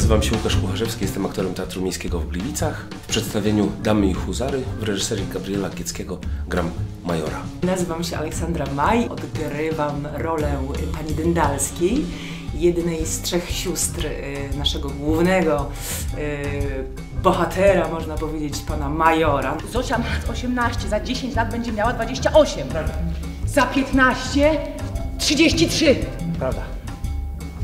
Nazywam się Łukasz Kucharzewski, jestem aktorem Teatru Miejskiego w Gliwicach. W przedstawieniu Damy i Huzary w reżyserii Gabriela Gietzkiego gram majora. Nazywam się Aleksandra Maj, odgrywam rolę pani Dendalskiej, jednej z trzech sióstr naszego głównego bohatera, można powiedzieć, pana majora. Zosia ma 18, za 10 lat będzie miała 28. Prawda. Za 15, 33. Prawda.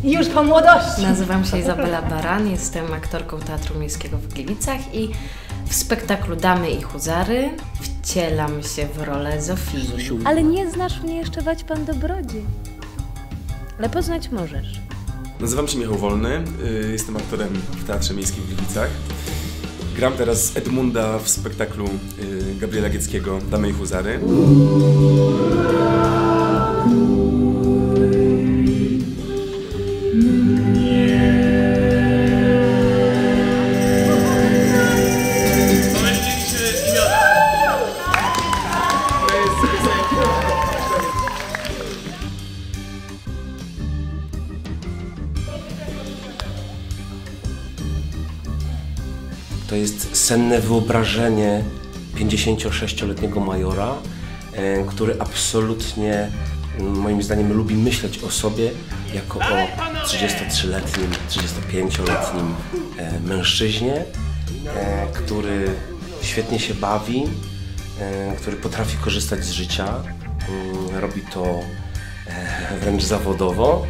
I już po młodości. Nazywam się Izabela Baran, jestem aktorką Teatru Miejskiego w Gliwicach i w spektaklu Damy i Huzary wcielam się w rolę Zofii. Ale nie znasz mnie jeszcze, wać pan dobrodziej. Ale poznać możesz. Nazywam się Michał Wolny, jestem aktorem w Teatrze Miejskim w Gliwicach. Gram teraz Edmunda w spektaklu Gabriela Gietzkiego Damy i Huzary. To jest senne wyobrażenie 56-letniego majora, który absolutnie, moim zdaniem, lubi myśleć o sobie jako o 33-letnim, 35-letnim mężczyźnie, który świetnie się bawi, który potrafi korzystać z życia, robi to wręcz zawodowo.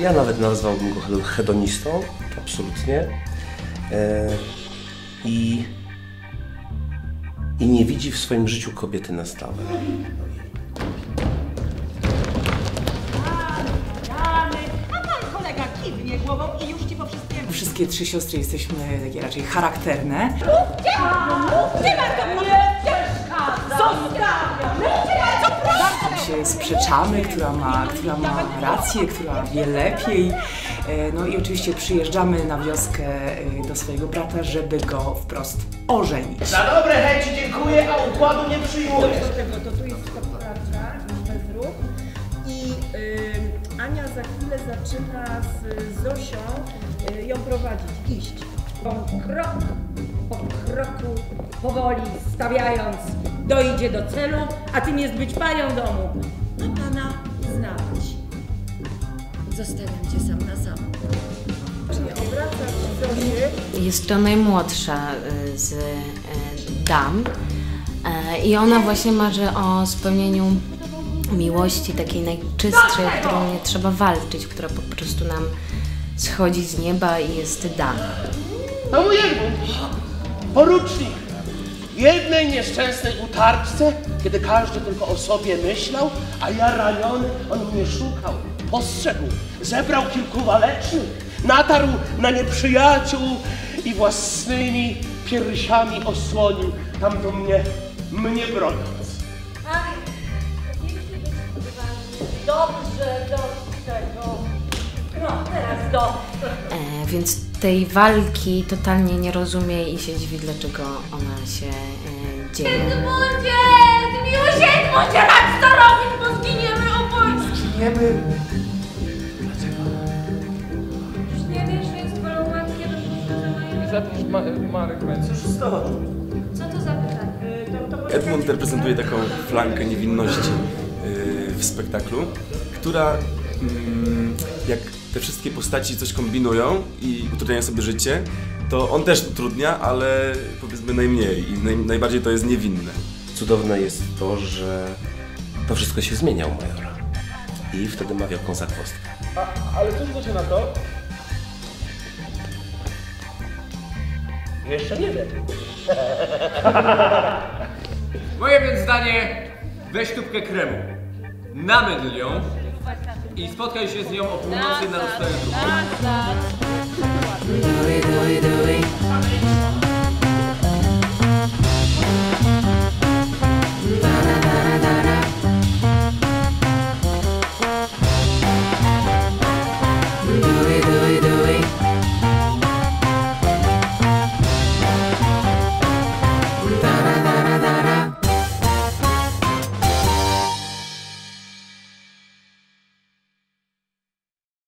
Ja nawet nazwałbym go hedonistą, absolutnie. I nie widzi w swoim życiu kobiety na stałe. A pan kolega kiwnie głową i już ci po wszystkiemu. Wszystkie trzy siostry jesteśmy takie raczej charakterne. Mówcie bardzo, nie przeszkadza! Zostawiam! Się sprzeczamy, która ma rację, która wie lepiej. No i oczywiście przyjeżdżamy na wioskę do swojego brata, żeby go wprost ożenić. Za dobre chęci dziękuję, a układu nie przyjmuję. To tu jest ta praca, bez ruch. I Ania za chwilę zaczyna z Zosią ją prowadzić, iść. Po kroku, powoli stawiając, dojdzie do celu, a tym jest być panią domu. A pana znawać. Zostawiam cię sam na sam. Jest to najmłodsza z dam i ona właśnie marzy o spełnieniu miłości takiej najczystszej, o którą nie trzeba walczyć, która po prostu nam schodzi z nieba i jest dana. No mój porucznik, w jednej nieszczęsnej utarczce, kiedy każdy tylko o sobie myślał, a ja raniony, on mnie szukał. Postrzegł, zebrał kilku walecznych, natarł na nieprzyjaciół i własnymi piersiami osłonił tamto mnie broniąc. Aj, dobrze do tego. No, teraz do. Więc tej walki totalnie nie rozumie i się dziwi, dlaczego ona się dzieje. Edmundzie, radź to robić, bo zginiemy obojga. Zginiemy. Zapisz Marek będzie. Co to za pytanie? Edmund reprezentuje taką flankę niewinności w spektaklu, która jak te wszystkie postaci coś kombinują i utrudniają sobie życie, to on też utrudnia, ale powiedzmy najmniej i najbardziej to jest niewinne. Cudowne jest to, że to wszystko się zmienia u majora i wtedy ma wielką zagwozdkę. Ale co rzucacie na to? Jeszcze nie wiem. Moje więc zdanie, weź tubkę kremu, namydl ją i spotkaj się z nią o północy na rozstaju.